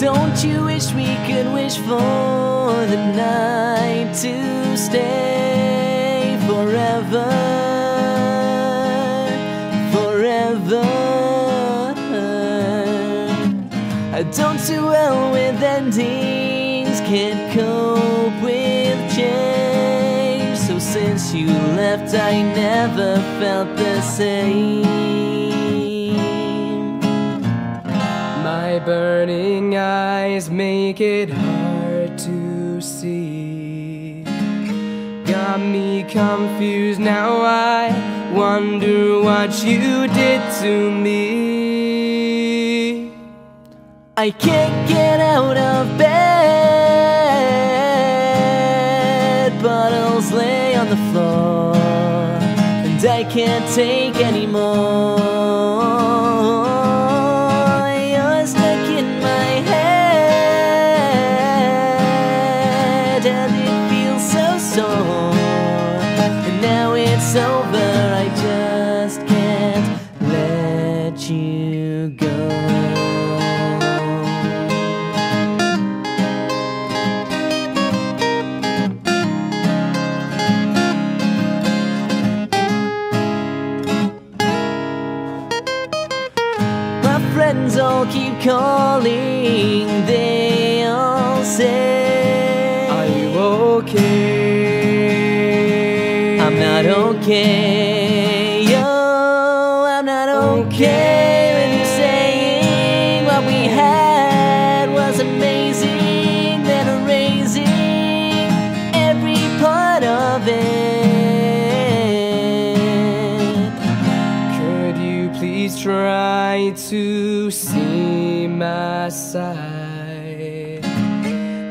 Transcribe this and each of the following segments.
Don't you wish we could wish for the night to stay forever, forever? I don't do well with endings, can't cope with change. So since you left, I never felt the same. My burning eyes make it hard to see. Got me confused, now I wonder what you did to me. I can't get out of bed, bottles lay on the floor, and I can't take anymore. You're stuck in my head, and it feels so sore, and now it's over, I just can't let you go. Friends all keep calling, they all say, are you okay? I'm not okay, yo, I'm not okay. When you're saying what we had was amazing, then erasing every part of it. Could you please try to see my side?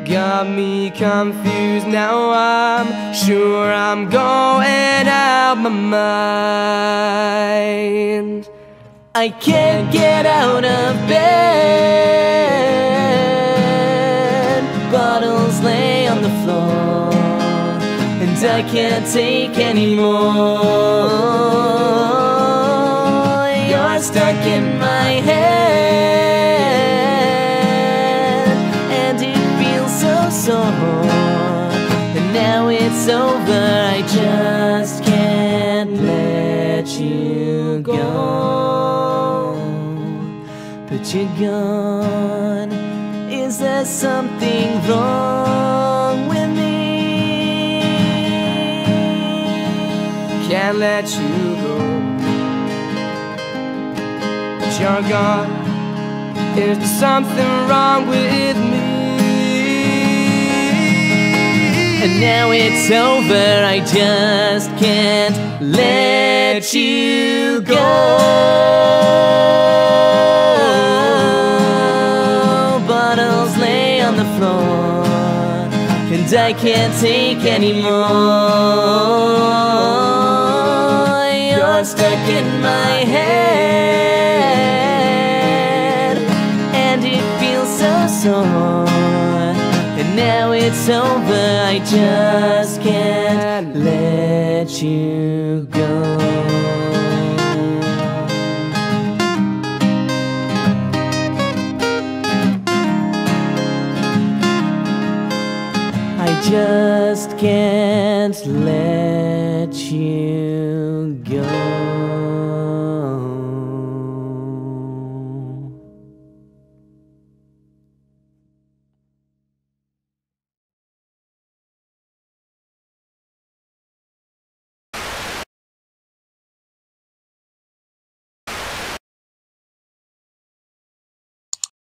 Got me confused, now I'm sure I'm going out my mind. I can't get out of bed, bottles lay on the floor, and I can't take anymore. You're stuck in my head, and now it's over, I just can't let you go. But you're gone. Is there something wrong with me? Can't let you go, but you're gone. Is there something wrong with me? And now it's over, I just can't let you go. Bottles lay on the floor, and I can't take anymore. You're stuck in my head, and it feels so sore, and now it's over, I just can't let you go. I just can't let you go.